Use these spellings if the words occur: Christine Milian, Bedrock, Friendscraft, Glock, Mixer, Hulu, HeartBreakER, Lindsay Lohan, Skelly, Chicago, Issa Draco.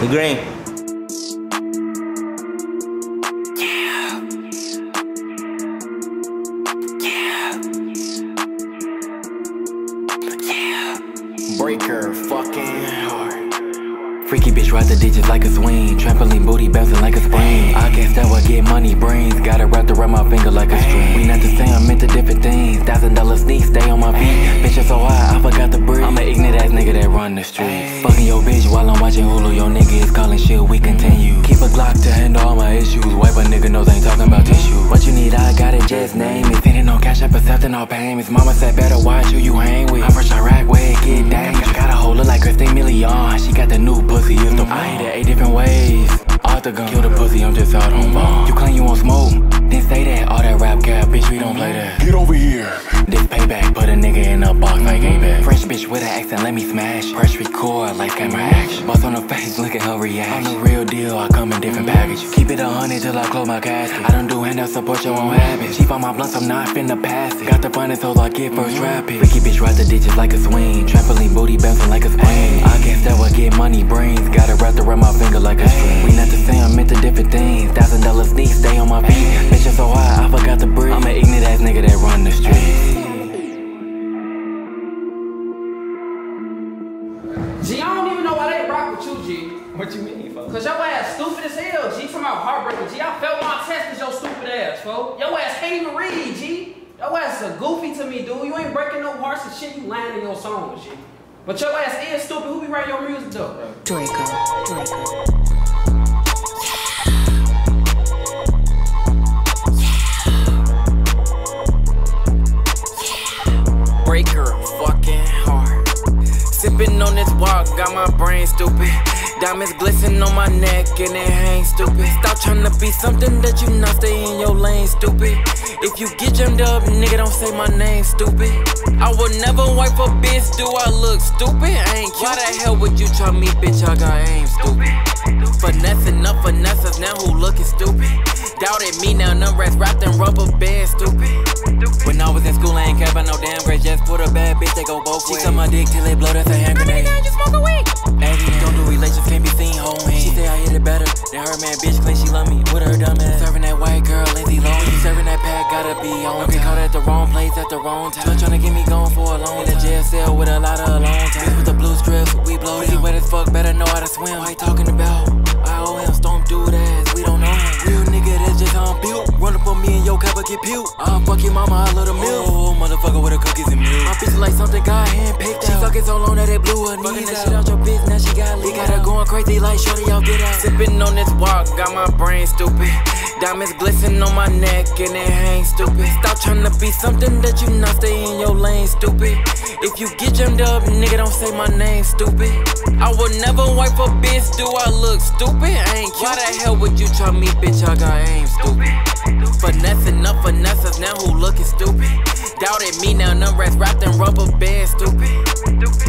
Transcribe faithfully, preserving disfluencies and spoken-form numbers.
The green. Yeah. Yeah. Yeah. Break her fucking heart. Freaky bitch ride the digits like a swing. Trampoline booty bouncing like a spring. I guess that would get money brains. Got it wrapped around my finger like a string. We not the same, I'm into different things. Thousand dollar sneaks, stay on my feet. Bitch, I'm so high, I forgot the breathe. I'm an ignorant ass nigga that run the streets. Fucking your bitch while I'm watching Hulu. Your nigga is calling shit, we continue. Keep a Glock to handle all my issues. Wipe a nigga knows I ain't talking about tissue. What you need, I got it, just name it. Sending on cash, up accepting all payments. Mama said better watch who you hang with. I'm from Chirac, where it get dangerous. Got a hole look like Christine Milian. She got the new pussy, it's the bomb. I hate it eight different ways. Octagon, kill the pussy, I'm just out on bomb. You claim you won't smoke, then say that. All that rap cap, bitch, we don't play that. Get over here. This payback, put a nigga in a box like A-back. Fresh bitch with an accent, let me smash. Press record like camera action. Boss on her face, look at her react. I'm the real deal, I come in different packages. Keep it a hundred till I close my casket. I don't do handouts, support your own habits. Cheap on my blunts, I'm not finna pass it. Got the finest hoes, I get first rapid. Freaky bitch ride the digits like a swing. Trampoline booty bouncing like a spring. I guess that would get money brains. Got it wrapped around my finger like a string. We not the same, I'm into different things. Thousand dollar sneaks, stay on my feet. Bitch, I'm so high, I forgot to breathe. I'm an ignorant ass nigga that run the streets. G, I don't even know why they rock with you, G. What you mean, folks? Cause your ass stupid as hell, G. Talking about heartbreaker, G. I failed my test with your stupid ass, folks. Your ass can't even read, G. Your ass is a goofy to me, dude. You ain't breaking no hearts and shit. You lying in your songs, G. But your ass is stupid. Who be writing your music, though, bro? Draco, Draco. Sippin' on this walk, got my brain stupid. Diamonds glisten on my neck and it hang stupid. Stop tryna be something that you not, stay in your lane, stupid. If you get jammed up, nigga, don't say my name, stupid. I will never wipe a bitch, do I look stupid? I ain't cute. Why the hell would you try me, bitch? I got aim, stupid. Finessing up finessers, now who looking stupid? Doubted me, now none rats wrapped in rubber band, stupid. When I was in school, I ain't care about no damn grades. Just put a bad bitch, they go both ways. She cut my dick till it blow, that's a hand grenade. Now you smoke a weed. Hey, don't do relations, can't be seen holding. She say I hit it better than her man, bitch, claim she love me with her dumb ass. Serving that white girl, Lindsay Lohan. You serving that pack, gotta be on. Don't get caught at the wrong place at the wrong time. Trying to get me going for a long time. In a jail cell with a lot of alone time. Bitch with the blue strips, we blow down. Pussy wet as fuck, better know how to swim. Why you talking about? I owe him, storm dude ass, we don't know him. Real nigga, that's just how I'm built. Run up on me and your cover get peeled. I'll fuck your mama, I love the milk. Oh, motherfucker with the cookies and milk. My bitch like something God handpicked. She fucking so long that it blew her knees. Fucking that shit out your bitch, now she got lit. Got her going crazy like shorty, y'all get out. Sippin' on this walk, got my brain stupid. Diamonds glisten on my neck and it hang stupid. Stop tryna be something that you not, stay in your lane, stupid. If you get jammed up, nigga, don't say my name, stupid. I will never wipe a bitch, do I look stupid? I ain't cute. Why the hell would you try me, bitch? I got aim, stupid. Finessing up finessers, now who looking stupid? Doubted me, now none rats wrapped in rubber band, stupid.